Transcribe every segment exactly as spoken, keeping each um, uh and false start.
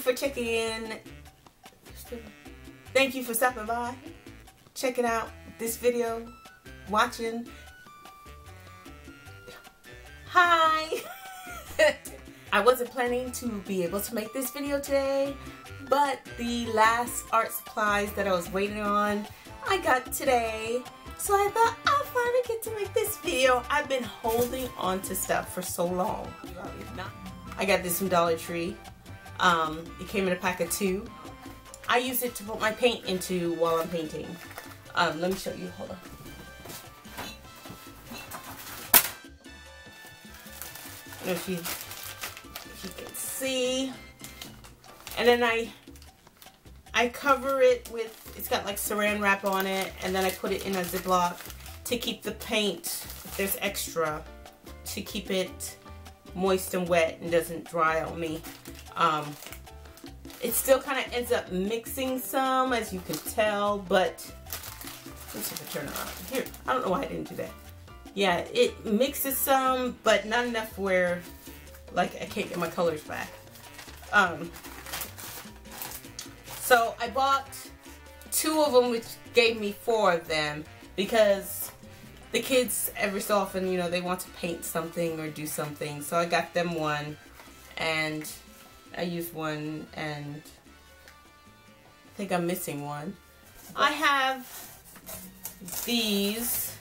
for checking in. Thank you for stopping by, checking out this video, watching. Hi! I wasn't planning to be able to make this video today, but the last art supplies that I was waiting on, I got today. So I thought I finally get to make this video. I've been holding on to stuff for so long. I got this from Dollar Tree. Um, it came in a pack of two. I use it to put my paint into while I'm painting. Um, let me show you. Hold on. I don't know if you, if you can see. And then I I cover it with, it's got like saran wrap on it, and then I put it in a Ziploc to keep the paint, if there's extra, to keep it moist and wet and doesn't dry on me. Um, it still kind of ends up mixing some, as you can tell, but let's see if I turn it around. Here, I don't know why I didn't do that. Yeah, it mixes some, but not enough where, like, I can't get my colors back. Um, so I bought two of them, which gave me four of them, because the kids, every so often, you know, they want to paint something or do something. So I got them one, and I used one, and I think I'm missing one. I have these,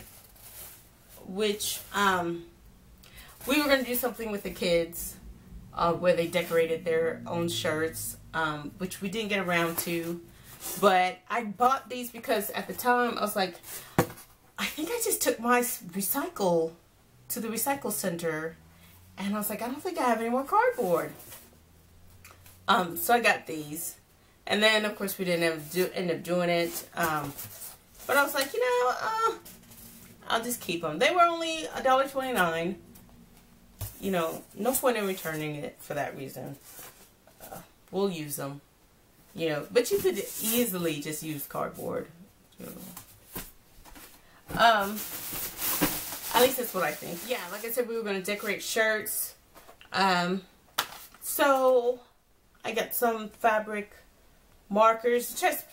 which um, we were going to do something with the kids uh, where they decorated their own shirts, um, which we didn't get around to. But I bought these because at the time I was like, I think I just took my recycle to the recycle center, and I was like, I don't think I have any more cardboard. Um, so I got these, and then of course we didn't do, end up doing it. Um, But I was like, you know, uh, I'll just keep them. They were only a dollar twenty-nine. You know, no point in returning it for that reason. Uh, we'll use them. You know, but you could easily just use cardboard. Um, at least that's what I think. Yeah, like I said, we were going to decorate shirts. Um, so I got some fabric markers. Just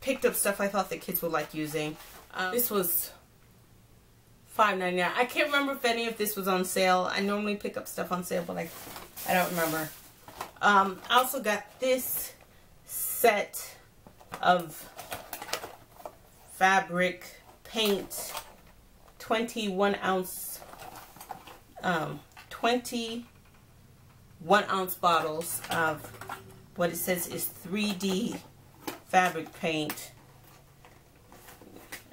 picked up stuff I thought the kids would like using. Um, this was five ninety-nine. I can't remember if any of this was on sale. I normally pick up stuff on sale, but I, I don't remember. Um, I also got this set of fabric paint, twenty-one ounce, um, twenty one ounce bottles of what it says is three D. Fabric paint.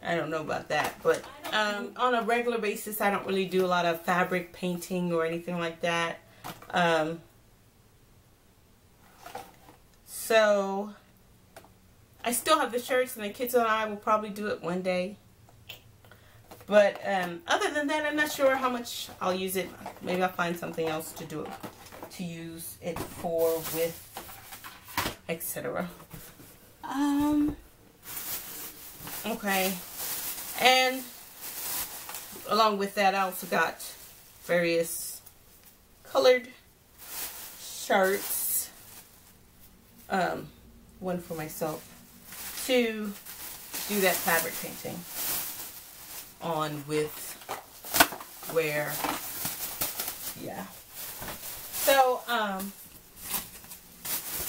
I don't know about that, but um, on a regular basis I don't really do a lot of fabric painting or anything like that. Um, so I still have the shirts, and the kids and I will probably do it one day, but um, other than that I'm not sure how much I'll use it. Maybe I'll find something else to do it, to use it for, with, et cetera. Um, okay, and along with that I also got various colored shirts, um, one for myself to do that fabric painting on with, where, yeah, so, um,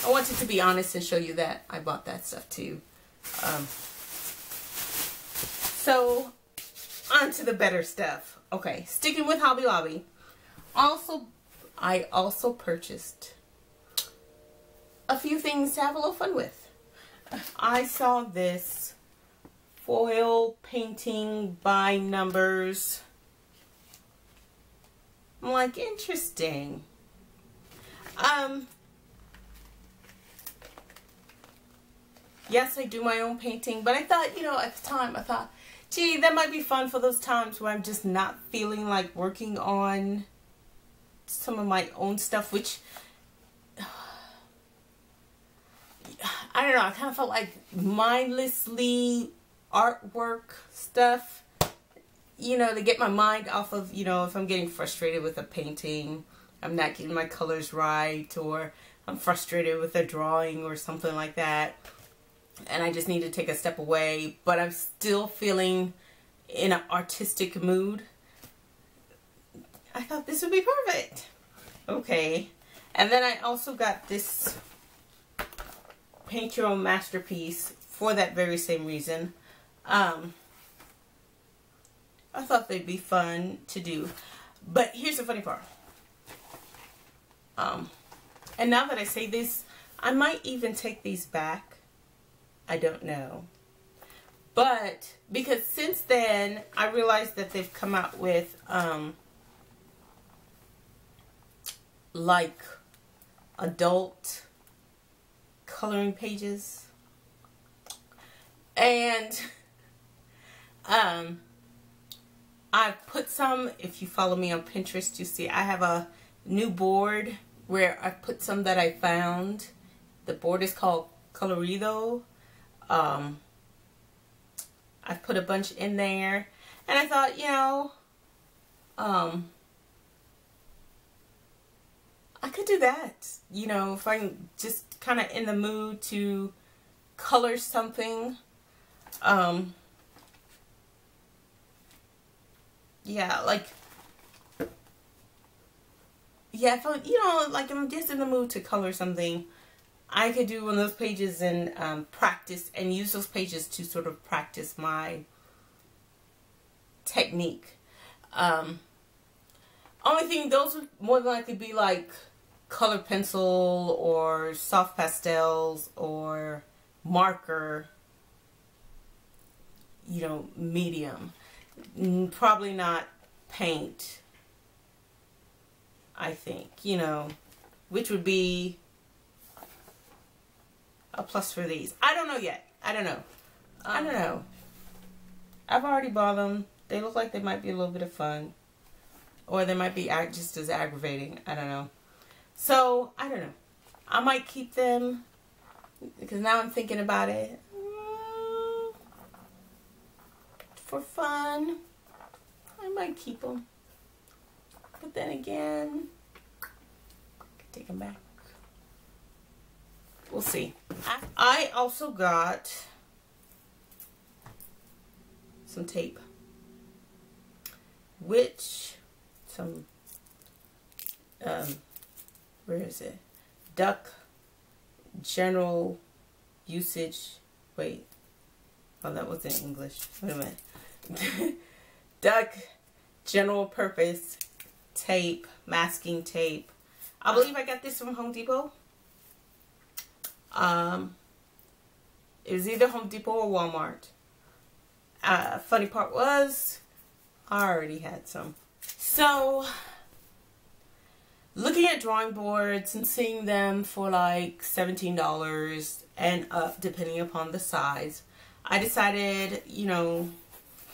I wanted to be honest and show you that I bought that stuff too. Um, so, on to the better stuff. Okay, sticking with Hobby Lobby. Also, I also purchased a few things to have a little fun with. I saw this foil painting by numbers. I'm like, interesting. Um... Yes, I do my own painting, but I thought, you know, at the time, I thought, gee, that might be fun for those times where I'm just not feeling like working on some of my own stuff, which, I don't know, I kind of felt like mindlessly artwork stuff, you know, to get my mind off of, you know, if I'm getting frustrated with a painting, I'm not getting my colors right, or I'm frustrated with a drawing or something like that, and I just need to take a step away, but I'm still feeling in an artistic mood, I thought this would be perfect. Okay. And then I also got this Paint Your Own Masterpiece for that very same reason. Um, I thought they'd be fun to do. But here's the funny part. Um, and now that I say this, I might even take these back. I don't know. But because since then, I realized that they've come out with um, like adult coloring pages, and um, I put some. If you follow me on Pinterest, you see I have a new board where I put some that I found. The board is called Colorido. Um, I've put a bunch in there, and I thought, you know, um, I could do that, you know, if I'm just kind of in the mood to color something. Um, yeah, like, yeah, if I, you know, like I'm just in the mood to color something, I could do one of those pages and um, practice and use those pages to sort of practice my technique. Um, only thing, those would more than likely be like color pencil or soft pastels or marker, you know, medium. Probably not paint, I think, you know, which would be a plus for these. I don't know yet. I don't know. I don't know. I've already bought them. They look like they might be a little bit of fun. Or they might be just as aggravating. I don't know. So, I don't know. I might keep them. Because now I'm thinking about it. For fun. I might keep them. But then again, I could take them back. We'll see. I also got some tape, which some um, where is it? Duck general usage. Wait, oh, that was in English. Wait a minute. Duck general purpose tape, masking tape. I believe I got this from Home Depot. Um, it was either Home Depot or Walmart. Uh, funny part was, I already had some. So, looking at drawing boards and seeing them for like seventeen dollars and up, depending upon the size, I decided, you know,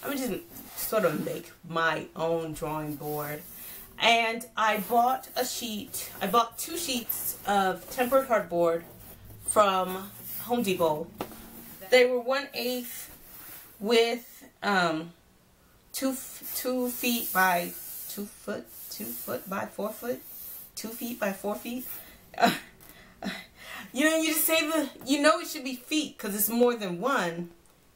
I would just sort of make my own drawing board. And I bought a sheet, I bought two sheets of tempered hardboard from Home Depot. They were one eighth with um, two two feet by two foot, two foot by four foot, two feet by four feet. Uh, you know, you just say the, you know, it should be feet because it's more than one,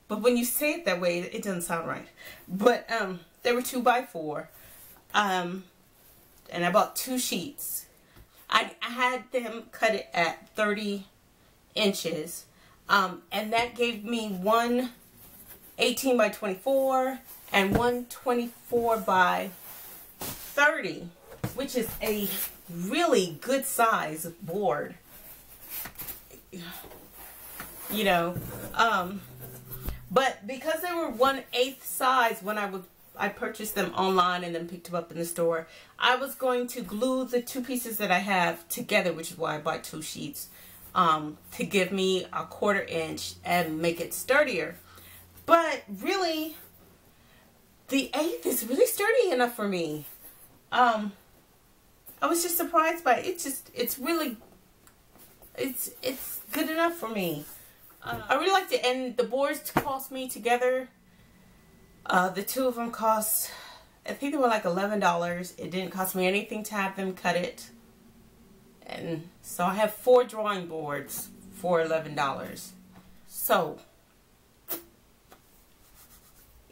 but when you say it that way, it doesn't sound right. But um, they were two by four, um, and I bought two sheets. I, I had them cut it at thirty inches, um, and that gave me one eighteen by twenty-four and one twenty-four by thirty, which is a really good size board, you know. Um, but because they were one eighth size when I would I purchased them online and then picked them up in the store, I was going to glue the two pieces that I have together, which is why I bought two sheets. Um, to give me a quarter inch and make it sturdier. But really, the eighth is really sturdy enough for me. Um, I was just surprised by it. It's just, it's really, it's, it's good enough for me. Uh, I really liked it, and the boards cost me together. Uh, the two of them cost, I think they were like eleven dollars. It didn't cost me anything to have them cut it. And so I have four drawing boards for eleven dollars. So,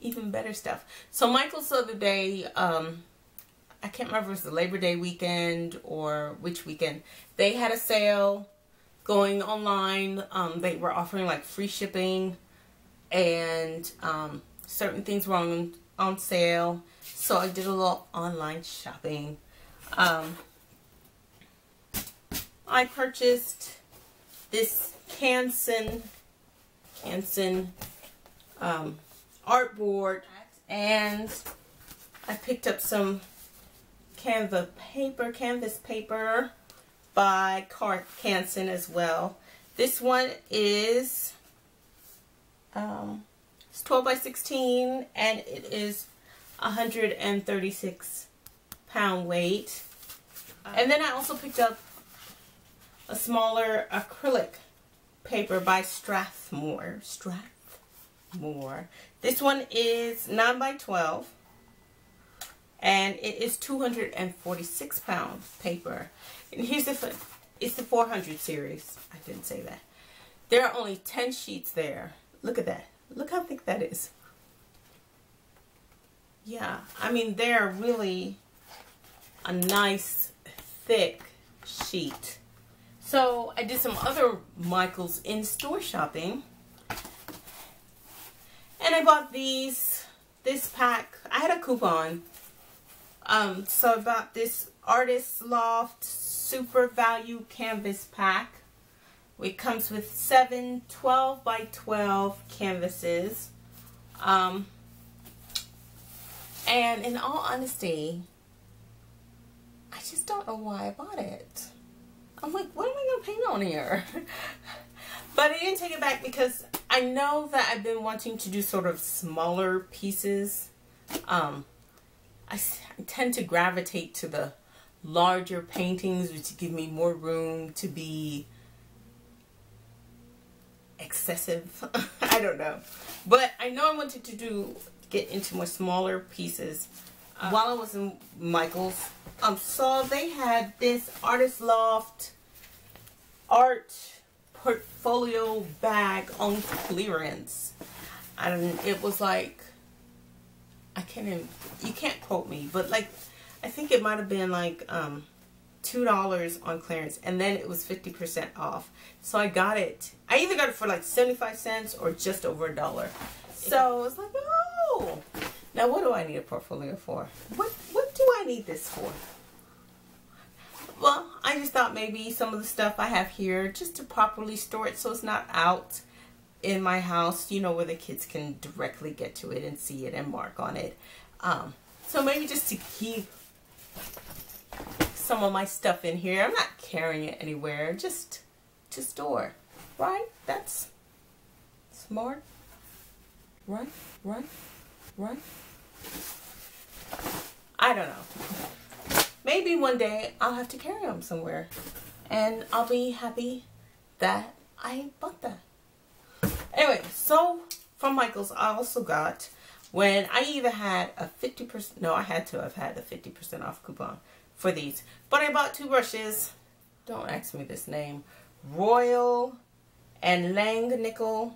even better stuff. So Michael's the other day, um, I can't remember if it was the Labor Day weekend or which weekend, they had a sale going online. Um, they were offering like free shipping, and um, certain things were on, on sale. So I did a little online shopping. Um, I purchased this Canson, Canson um, artboard, and I picked up some Canva paper, canvas paper by Canson as well. This one is um, it's twelve by sixteen, and it is one hundred thirty-six pound weight. And then I also picked up a smaller acrylic paper by Strathmore. Strathmore. This one is nine by twelve, and it is two hundred forty-six pound paper. And here's the, it's the four hundred series. I didn't say that. There are only ten sheets there. Look at that. Look how thick that is. Yeah, I mean, they're really a nice, thick sheet. So I did some other Michaels in-store shopping. And I bought these, this pack. I had a coupon. Um, so I bought this Artist Loft Super Value Canvas Pack. It comes with seven twelve by twelve canvases. Um, and in all honesty, I just don't know why I bought it. I'm like, what am I going to paint on here? But I didn't take it back because I know that I've been wanting to do sort of smaller pieces. Um, I tend to gravitate to the larger paintings, which give me more room to be excessive. I don't know, but I know I wanted to do get into more smaller pieces. Uh, While I was in Michael's, um, saw they had this Artist Loft art portfolio bag on clearance, and it was like, I can't even, you can't quote me, but like, I think it might have been like um, two dollars on clearance, and then it was fifty percent off. So I got it. I either got it for like seventy-five cents or just over a dollar. So it's like, oh, now what do I need a portfolio for? What, what do I need this for? Well, I just thought maybe some of the stuff I have here, just to properly store it so it's not out in my house, you know, where the kids can directly get to it and see it and mark on it. Um, so maybe just to keep some of my stuff in here. I'm not carrying it anywhere, just to store, right? That's smart, right? Right? Right? I don't know. Maybe one day I'll have to carry them somewhere, and I'll be happy that I bought that. Anyway, so from Michael's, I also got, when I either had a fifty percent, no, I had to have had a fifty percent off coupon for these. But I bought two brushes. Don't ask me this name. Royal and Langnickel.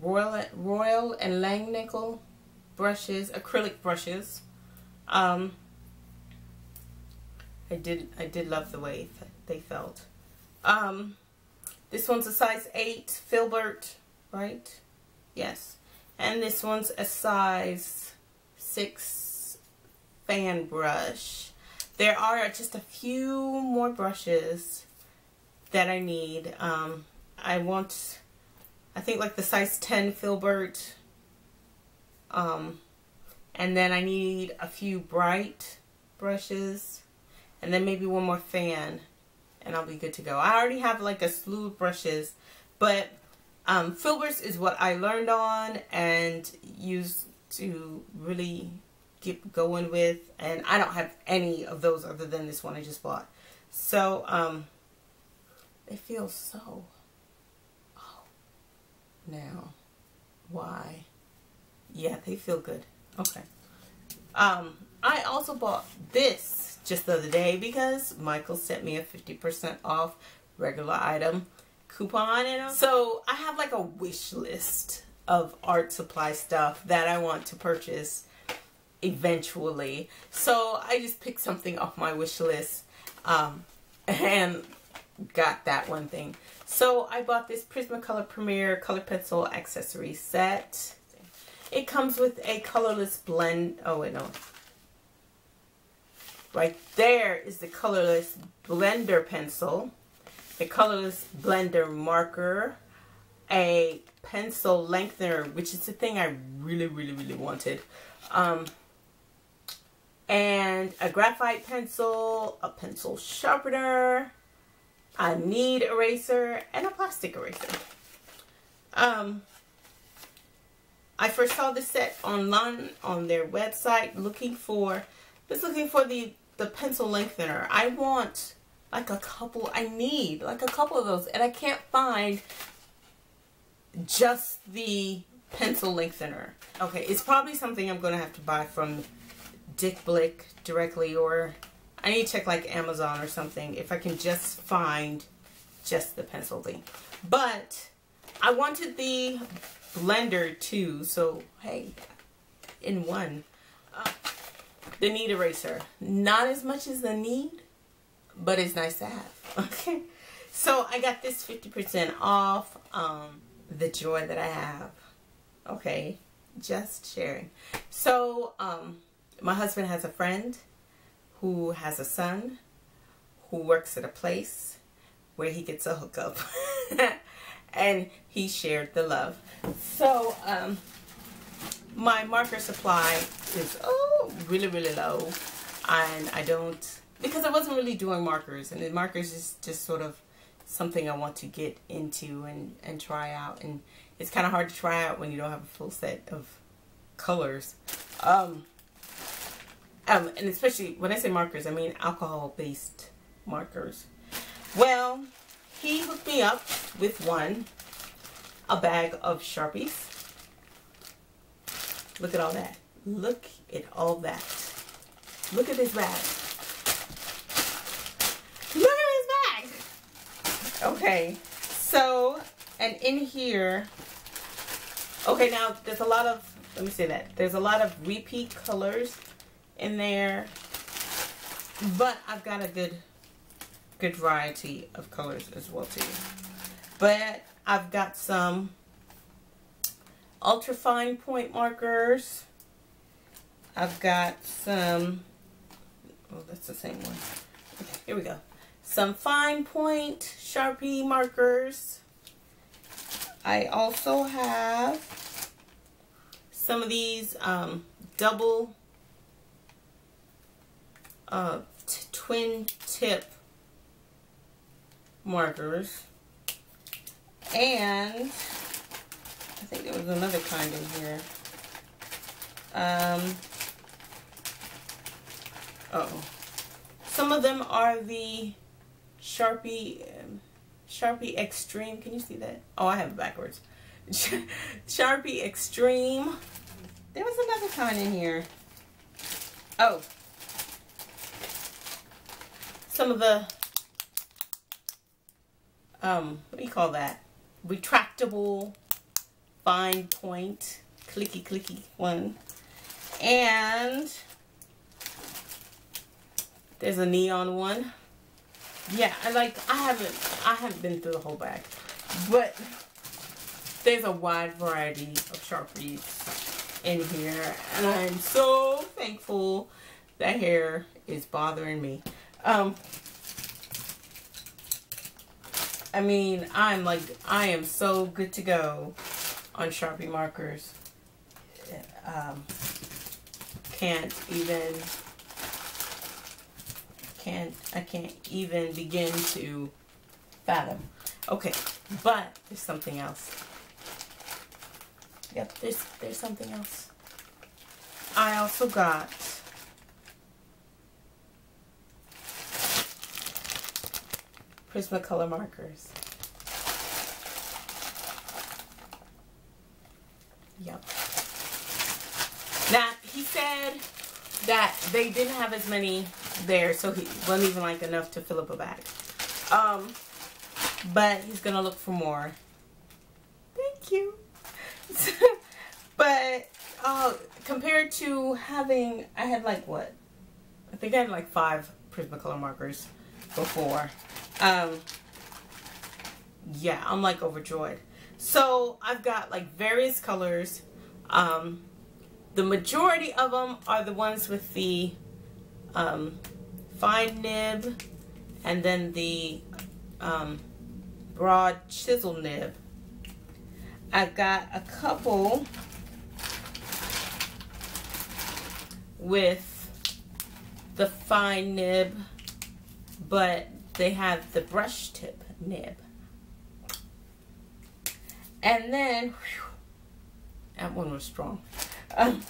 Royal, Royal and Langnickel brushes, acrylic brushes. Um, I did, I did love the way they felt. Um... This one's a size eight, Filbert, right? Yes. And this one's a size six fan brush. There are just a few more brushes that I need. Um, I want, I think like the size ten Filbert. Um, and then I need a few bright brushes. And then maybe one more fan, and I'll be good to go. I already have like a slew of brushes, but um, Filbert's is what I learned on and used to really get going with, and I don't have any of those other than this one I just bought. So um, they feel so, oh, now, why? Yeah, they feel good. Okay. Um, I also bought this just the other day because Michael sent me a fifty percent off regular item coupon. And so I have like a wish list of art supply stuff that I want to purchase eventually. So I just picked something off my wish list um, and got that one thing. So I bought this Prismacolor Premier Color Pencil Accessory Set. It comes with a colorless blend. Oh, wait, no. Right there is the colorless blender pencil, the colorless blender marker, a pencil lengthener, which is the thing I really, really, really wanted, um, and a graphite pencil, a pencil sharpener, a knead eraser, and a plastic eraser. Um, I first saw this set online on their website, looking for, just looking for the, the pencil lengthener. I want like a couple, I need like a couple of those, and I can't find just the pencil lengthener. Okay, it's probably something I'm going to have to buy from Dick Blick directly, or I need to check like Amazon or something if I can just find just the pencil thing. But I wanted the blender too, so hey, in one. Uh, the knead eraser, not as much as the knead, but it's nice to have. Okay, so I got this fifty percent off. Um, the joy that I have. Okay, just sharing. So um, my husband has a friend who has a son who works at a place where he gets a hookup, and he shared the love. So um, my marker supply is oh really really low, and I don't, because I wasn't really doing markers, and the markers is just sort of something I want to get into and and try out, and it's kind of hard to try out when you don't have a full set of colors, um, um and especially when I say markers, I mean alcohol-based markers. Well, he hooked me up with one, a bag of Sharpies. Look at all that! Look at all that! Look at this bag. Okay, so, and in here, okay, now there's a lot of, let me say that, there's a lot of repeat colors in there, but I've got a good, good variety of colors as well too. But I've got some ultra fine point markers. I've got some, oh, that's the same one. Okay, here we go. Some fine point Sharpie markers. I also have some of these um, double uh, twin tip markers. And I think there was another kind in here. Um, uh-oh. Some of them are the Sharpie, um, Sharpie Extreme. Can you see that? Oh, I have it backwards. Sharpie Extreme. There was another kind in here. Oh. Some of the, um, what do you call that? Retractable fine point, clicky clicky one. And there's a neon one. Yeah, I like, I haven't, I haven't been through the whole bag, but there's a wide variety of Sharpies in here, and I'm so thankful that hair is bothering me. Um, I mean, I'm like, I am so good to go on Sharpie markers. Um, can't even. Can't, I can't even begin to fathom. Okay, but there's something else. Yep, there's, there's something else. I also got Prismacolor markers. Yep. Now, he said that they didn't have as many there, so he wasn't even like enough to fill up a bag. Um, but he's gonna look for more. Thank you. But uh, compared to having, I had like what? I think I had like five Prismacolor markers before. Um, yeah, I'm like overjoyed. So I've got like various colors. Um, the majority of them are the ones with the um, fine nib and then the um, broad chisel nib. I've got a couple with the fine nib, but they have the brush tip nib. And then, whew, that one was strong. Um,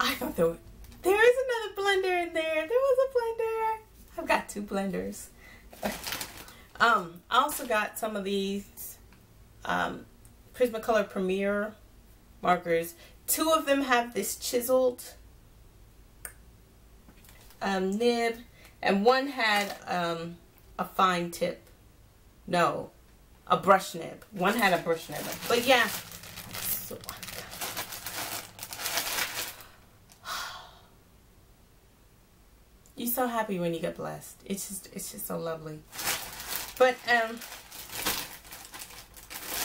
I thought there was, there is another blender in there. There was a blender. I've got two blenders. um, I also got some of these um, Prismacolor Premier markers. Two of them have this chiseled um, nib, and one had um, a fine tip. No, a brush nib. One had a brush nib. But yeah. So, you're so happy when you get blessed. It's just, it's just so lovely. But um,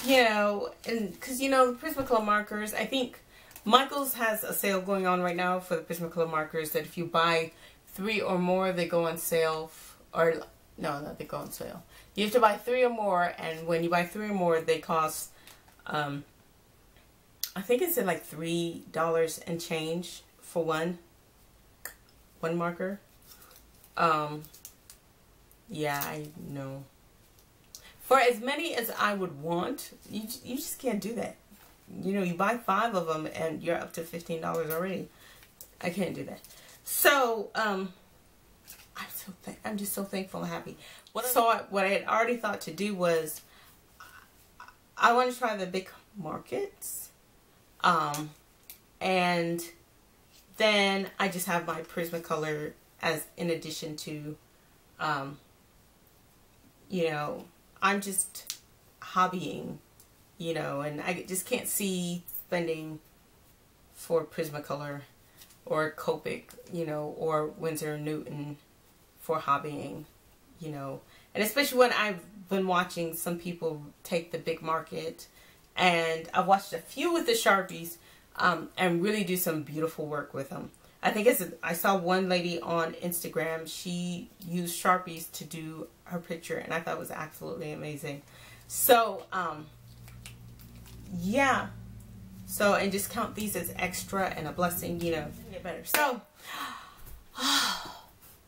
you know, and because you know the Prismacolor markers, I think Michael's has a sale going on right now for the Prismacolor markers that if you buy three or more, they go on sale, or no, not they go on sale. You have to buy three or more, and when you buy three or more, they cost, um, I think it's at like three dollars and change for one, one marker. Um, yeah, I know. For as many as I would want, you you just can't do that. You know, you buy five of them, and you're up to fifteen dollars already. I can't do that. So, um, I'm so th I'm just so thankful and happy. What so I, what I had already thought to do was, I, I want to try the big markets, um, and then I just have my Prismacolor as in addition to, um, you know, I'm just hobbying, you know, and I just can't see spending for Prismacolor or Copic, you know, or Winsor and Newton for hobbying, you know. And especially when I've been watching some people take the big market, and I've watched a few with the Sharpies, um, and really do some beautiful work with them. I think it's, I saw one lady on Instagram, she used Sharpies to do her picture, and I thought it was absolutely amazing. So, um, yeah. So, and just count these as extra and a blessing, you know. Get better. So, oh,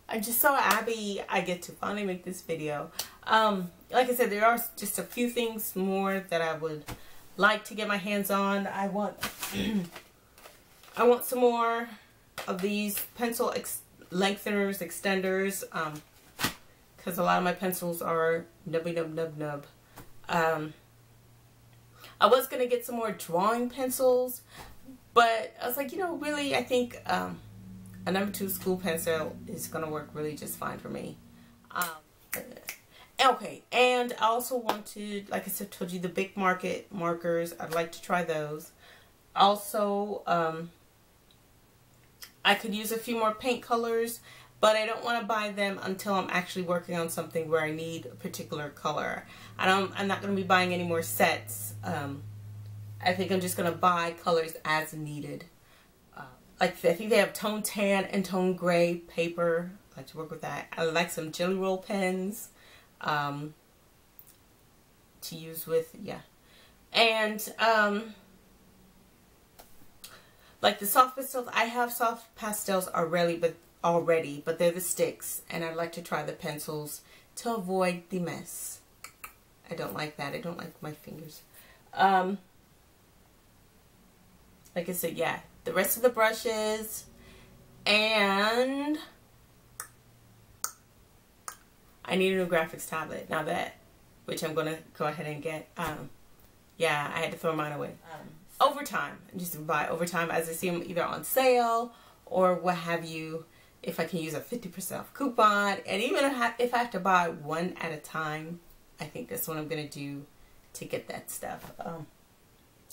I'm just so happy I get to finally make this video. Um, like I said, there are just a few things more that I would like to get my hands on. I want, I want some more of these pencil ex lengtheners, extenders, um, because a lot of my pencils are nubby nub nub nub. Um, I was going to get some more drawing pencils, but I was like, you know, really, I think um, a number two school pencil is going to work really just fine for me. Um, okay, and I also wanted, like I said, told you the big market markers. I'd like to try those. Also, um, I could use a few more paint colors, but I don't want to buy them until I'm actually working on something where I need a particular color. I don't, I'm not going to be buying any more sets. Um, I think I'm just going to buy colors as needed. Uh, like I think they have Tone Tan and Tone Gray paper. I like to work with that. I like some Jelly Roll pens um, to use with, yeah. And um, like the soft pastels, I have soft pastels already, but already, but they're the sticks, and I'd like to try the pencils to avoid the mess. I don't like that. I don't like my fingers. Um, like I said, yeah, the rest of the brushes, and I need a new graphics tablet now, that which I'm gonna go ahead and get. Um, Yeah, I had to throw mine away. Um, over time. Just buy over time as I see them either on sale or what have you. If I can use a fifty percent off coupon. And even if I have to buy one at a time, I think that's what I'm going to do to get that stuff. Um,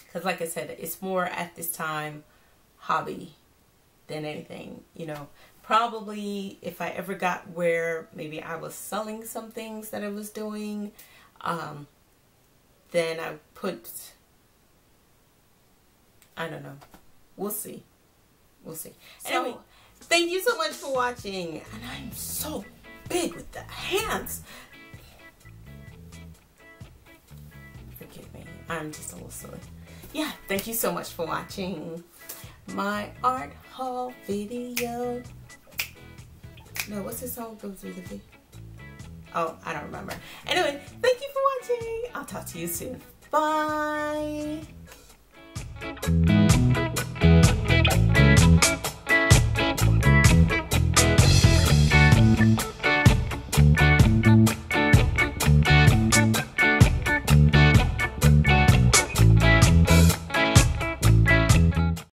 because like I said, it's more at this time hobby than anything. You know, probably if I ever got where maybe I was selling some things that I was doing, um, then I put, I don't know. We'll see. We'll see. So, anyway, thank you so much for watching. And I'm so big with the hands. Forgive me. I'm just a little silly. Yeah, thank you so much for watching my art haul video. No, what's this song goes through the V? Oh, I don't remember. Anyway, thank you for watching. I'll talk to you soon. Bye.